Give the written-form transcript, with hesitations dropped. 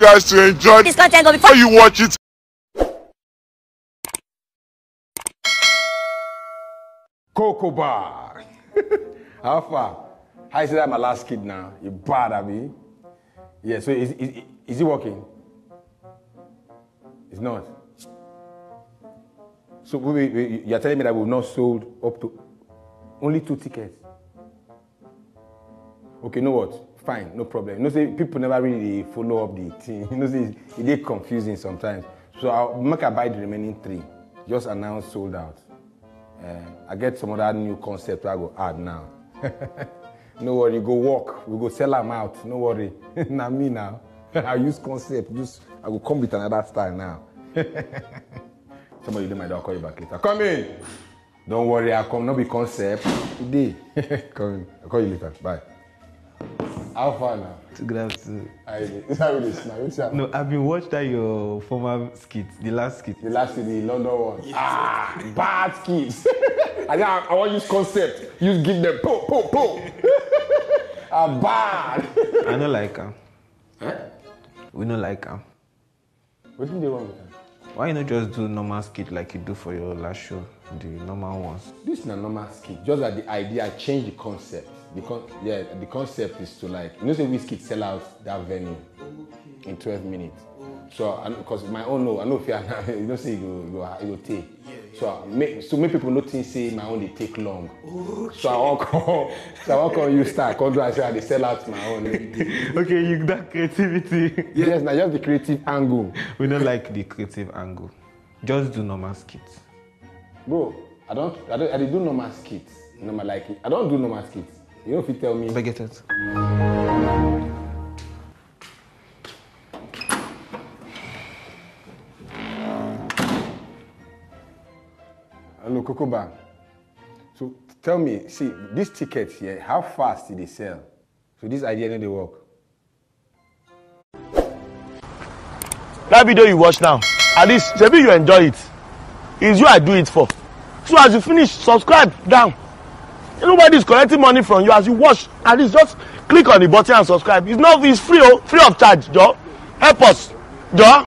you guys to enjoy this content before you watch it. Cocoa Bar. How far? How is that my last kid now? You bad at me. Yeah, so is it working? It's not. So you're telling me that we've not sold up to only 2 tickets? Okay, you know what? Fine, no problem. You know, say people never really follow up the thing. You know, say it get confusing sometimes. So I'll make a buy the remaining 3. Just announce sold out. I get some other new concept I go add now. No worry, go walk. We go sell them out. No worry. Not me now. I use concept. I will come with another style now. Somebody do my door. I'll call you back later. Come in. Don't worry, I'll come. No be concept. Today. Come in. I'll call you later. Bye. How far now? Good afternoon. Is that really smart? No, I've been watching that your former skit, the last skit. The last skit, the London one. Yes. Ah, bad skits. And I want to use concept. You give them po po po. I'm bad. I don't like him. Huh? We don't like him. What do you want with him? Why you not just do normal skit like you do for your last show, the normal ones? This is not normal skit. Just that the idea change the concept. The concept is to, like, you know, say whiskey sell out that venue in 12 minutes. So, because my own, no, I know if you are, you don't say you take. So, make people notice, say my own, they take long. Okay. So, I won't call you start, come to say they sell out my own. Okay, you that creativity. Yes, now just the creative angle. We don't like the creative angle. Just do normal skits. Bro, I don't do normal skits. Normal, like, I don't do normal skits. You know if you tell me. Forget it. Hello, Cocoa Bar. So tell me, see, these tickets here, how fast did they sell? So this idea didn't work. That video you watch now, at least maybe you enjoy it. It's you I do it for. So as you finish, subscribe down. Nobody's collecting money from you as you watch. At least just click on the button and subscribe. It's free of charge, Joe. Help us, Joe.